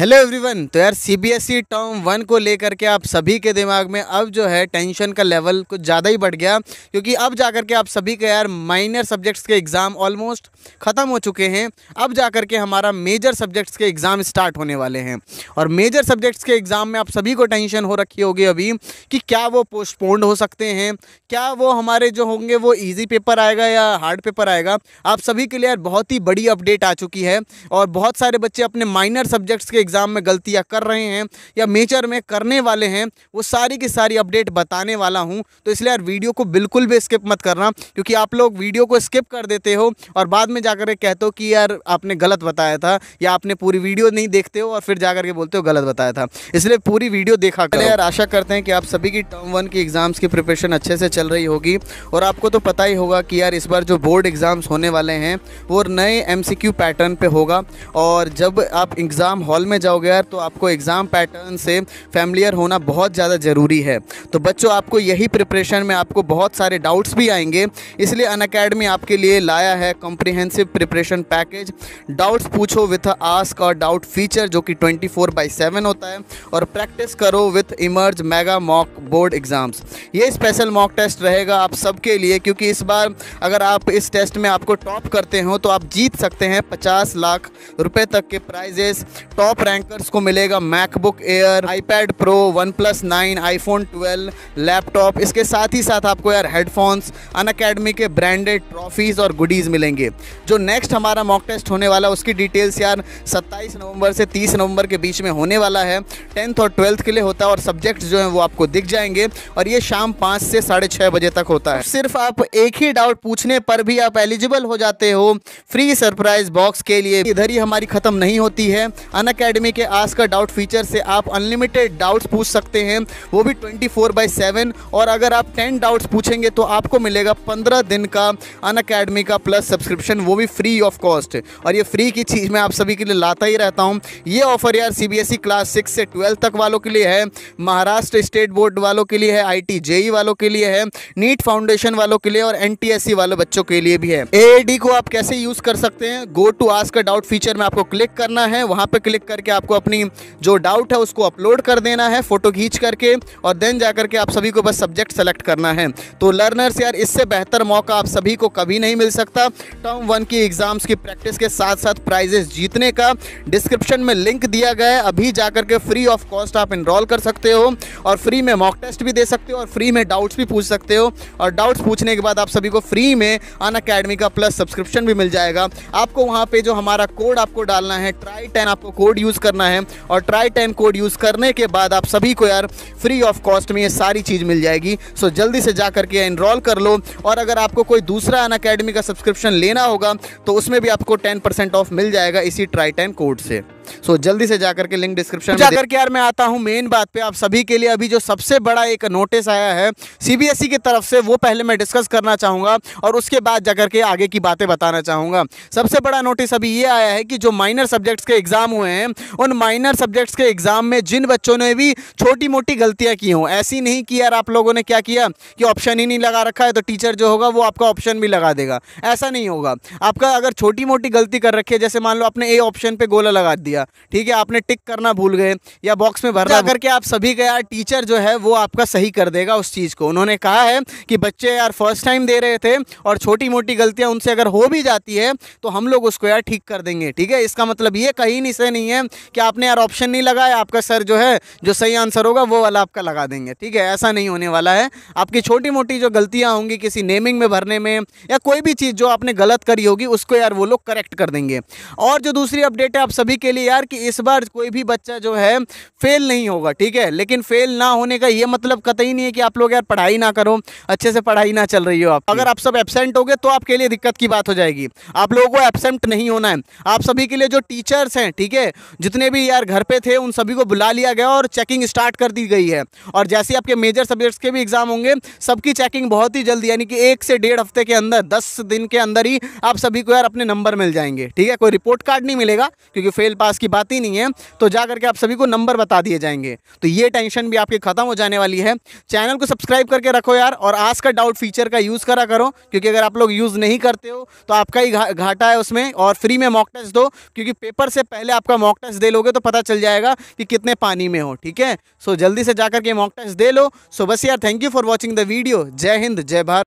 Hello everyone. तो यार CBSE term 1 को लेकर के आप सभी के दिमाग में अब जो है टेंशन का लेवल कुछ ज़्यादा ही बढ़ गया, क्योंकि अब जाकर के आप सभी के यार माइनर सब्जेक्ट्स के एग्ज़ाम ऑलमोस्ट ख़त्म हो चुके हैं। अब जाकर के हमारा मेजर सब्जेक्ट्स के एग्ज़ाम स्टार्ट होने वाले हैं और मेजर सब्जेक्ट्स के एग्ज़ाम में आप सभी को टेंशन हो रखी होगी अभी कि क्या वो पोस्टपोन्ड हो सकते हैं, क्या वो हमारे जो होंगे वो ईजी पेपर आएगा या हार्ड पेपर आएगा। आप सभी के लिए यार बहुत ही बड़ी अपडेट आ चुकी है और बहुत सारे बच्चे अपने माइनर सब्जेक्ट्स के एग्ज़ाम में गलतियां कर रहे हैं या मेजर में करने वाले हैं, वो सारी की सारी अपडेट बताने वाला हूं। तो इसलिए यार वीडियो को बिल्कुल भी स्किप मत करना, क्योंकि आप लोग वीडियो को स्किप कर देते हो और बाद में जाकर के कहते हो कि यार आपने गलत बताया था, या आपने पूरी वीडियो नहीं देखते हो और फिर जाकर के बोलते हो गलत बताया था। इसलिए पूरी वीडियो देखा करें। यार आशा करते हैं कि आप सभी की टर्म 1 के एग्ज़ाम्स की प्रिपरेशन अच्छे से चल रही होगी और आपको तो पता ही होगा कि यार इस बार जो बोर्ड एग्ज़ाम्स होने वाले हैं वो नए MCQ पैटर्न पर होगा। और जब आप एग्ज़ाम हॉल में जाओगे यार तो आपको एग्ज़ाम पैटर्न से फैमिलियर होना बहुत ज़्यादा ज़रूरी है। तो बच्चों आपको यही प्रिपरेशन में आपको बहुत सारे डाउट्स भी आएंगे, इसलिए अनअकैडमी आपके लिए लाया है कॉम्प्रिहेंसिव प्रिपरेशन पैकेज डाउट्स पूछो विथ आस्क और डाउट फीचर, जो कि 24/7 होता है, और प्रैक्टिस करो with emerge mega mock board exams. ये स्पेशल मॉक टेस्ट रहेगा आप सबके लिए, क्योंकि इस बार अगर आप इस टेस्ट में आपको टॉप करते हो तो आप जीत सकते हैं 50 लाख रुपये तक के प्राइजेस। टॉप रैंकर्स को मिलेगा MacBook Air, iPad Pro, OnePlus 9, iPhone 12, laptop. इसके साथ ही साथ आपको यार हेडफोन्स, अनअकैडमी के ब्रांडेड ट्रॉफीज़ और गुडीज़ मिलेंगे। जो नेक्स्ट हमारा मॉक टेस्ट होने वाला उसकी डिटेल्स यार 27 नवंबर से 30 नवंबर के बीच में होने वाला है। 10th और 12th के लिए होता है और सब्जेक्ट्स जो हैं वो आपको दिख जाएंगे और ये शाम 5 से 6:30 बजे तक होता है। सिर्फ आप एक ही डाउट पूछने पर भी आप एलिजिबल हो जाते हो फ्री सरप्राइज बॉक्स के लिए। इधर ही हमारी ख़त्म नहीं होती है, अनअकैडमी के आस्क का डाउट फीचर से आप अनलिमिटेड डाउट्स पूछ सकते हैं, वो भी 24/7। और अगर आप 10 डाउट्स पूछेंगे तो आपको मिलेगा 15 दिन का अनअकैडमी का प्लस सब्सक्रिप्शन, वो भी फ्री ऑफ कॉस्ट। और ये फ्री की चीज़ मैं आप सभी के लिए लाता ही रहता हूँ। ये ऑफ़र यार CBSE क्लास 6 से 12 तक वालों के लिए है, महाराष्ट्र स्टेट बोर्ड वालों के लिए है, ITJE वालों के लिए है, नीट फाउंडेशन वालों के लिए और NTSE वाले बच्चों के लिए भी है। AAD को आप कैसे यूज़ कर सकते हैं, गो टू आस्क का डाउट फीचर में आपको क्लिक करना है, वहाँ पर क्लिक करके आपको अपनी जो डाउट है उसको अपलोड कर देना है फोटो खींच करके, और देन जाकर के आप सभी को बस सब्जेक्ट सेलेक्ट करना है। तो लर्नर्स यार इससे बेहतर मौका आप सभी को कभी नहीं मिल सकता टर्म 1 की एग्ज़ाम्स की प्रैक्टिस के साथ साथ प्राइजेस जीतने का। डिस्क्रिप्शन में लिंक दिया गया है, अभी जाकर के फ्री ऑफ कॉस्ट आप इनरोल कर सकते हो और फ्री में मॉक टेस्ट भी दे सकते हो और फ्री में डाउट्स भी पूछ सकते हो। और डाउट्स पूछने के बाद आप सभी को फ्री में अनअकैडमी का प्लस सब्सक्रिप्शन भी मिल जाएगा। आपको वहाँ पर जो हमारा कोड आपको डालना है TRI10 आपको कोड यूज़ करना है, और TRI10 कोड यूज़ करने के बाद आप सभी को यार फ्री ऑफ कॉस्ट में ये सारी चीज़ मिल जाएगी। सो जल्दी से जा करके एनरोल कर लो। और अगर आपको कोई दूसरा अनअकैडमी का सब्सक्रिप्शन लेना होगा तो उसमें भी आपको 10% ऑफ मिल जाएगा इसी TRI10 कोड से। सो जल्दी से जाकर के लिंक डिस्क्रिप्शन में जाकर के यार मैं आता हूँ मेन बात पे। आप सभी के लिए अभी जो सबसे बड़ा एक नोटिस आया है CBSE की तरफ से, वो पहले मैं डिस्कस करना चाहूँगा और उसके बाद जाकर के आगे की बातें बताना चाहूँगा। सबसे बड़ा नोटिस अभी ये आया है कि जो माइनर सब्जेक्ट्स के एग्ज़ाम हुए हैं, उन माइनर सब्जेक्ट्स के एग्ज़ाम में जिन बच्चों ने भी छोटी मोटी गलतियाँ की हों, ऐसी नहीं कि यार आप लोगों ने क्या किया कि ऑप्शन ही नहीं लगा रखा है तो टीचर जो होगा वो आपका ऑप्शन भी लगा देगा, ऐसा नहीं होगा। आपका अगर छोटी मोटी गलती कर रखी है, जैसे मान लो आपने A ऑप्शन पर गोला लगा दिया, ठीक है, आपने टिक करना भूल गए या बॉक्स में भरना करके आप सभी का यार टीचर जो है वो आपका सही कर देगा उस चीज़ को। उन्होंने कहा है कि बच्चे यार फर्स्ट टाइम दे रहे थे और छोटी मोटी गलतियां उनसे अगर हो भी जाती है तो हम लोग उसको यार ठीक कर देंगे, ठीक है। इसका मतलब ये कहीं नहीं से नहीं है कि आपने यार ऑप्शन नहीं लगाया, आपका सर जो है जो सही आंसर होगा वो वाला आपका लगा देंगे, ठीक है, ऐसा नहीं होने वाला है। आपकी छोटी मोटी जो गलतियाँ होंगी किसी नेमिंग में, भरने में, या कोई भी चीज़ जो आपने गलत करी होगी उसको यार वो लोग करेक्ट कर देंगे। और जो दूसरी अपडेट है आप सभी के लिए यार कि इस बार कोई भी बच्चा जो है फेल नहीं होगा, ठीक है। लेकिन फेल ना होने का ये मतलब कतई नहीं है कि आप लोग यार पढ़ाई ना करो, अच्छे से पढ़ाई ना चल रही हो आप। अगर आप सब एब्सेंट हो गए तो आपके लिए दिक्कत की बात हो जाएगी, आप लोगों को एब्सेंट नहीं होना है। आप सभी के लिए जो टीचर्स हैं, ठीक है, जितने भी यार घर पर थे उन सभी को बुला लिया गया और चेकिंग स्टार्ट कर दी गई है। और जैसे आपके मेजर सब्जेक्ट्स के भी एग्जाम होंगे, सबकी चेकिंग बहुत ही जल्दी, यानी कि 1 से 1.5 हफ्ते के अंदर, 10 दिन के अंदर ही आप सभी को यार अपने नंबर मिल जाएंगे, ठीक है। कोई रिपोर्ट कार्ड नहीं मिलेगा क्योंकि फेल पास पास की बात ही नहीं है तो जा करके आप सभी को नंबर बता दिए जाएंगे। तो ये टेंशन भी आपकी ख़त्म हो जाने वाली है। चैनल को सब्सक्राइब करके रखो यार, और आज का डाउट फीचर का यूज़ करा करो, क्योंकि अगर आप लोग यूज़ नहीं करते हो तो आपका ही घाटा है उसमें। और फ्री में मॉक टेस्ट दो, क्योंकि पेपर से पहले आपका मॉक टेस्ट दे लोगे तो पता चल जाएगा कि कितने पानी में हो। ठीक है, सो जल्दी से जाकर के मॉक टेस्ट दे लो। सो बस यार, thank you for watching the video. जय हिंद, जय भारत।